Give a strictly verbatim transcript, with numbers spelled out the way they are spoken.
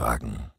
Volkswagen.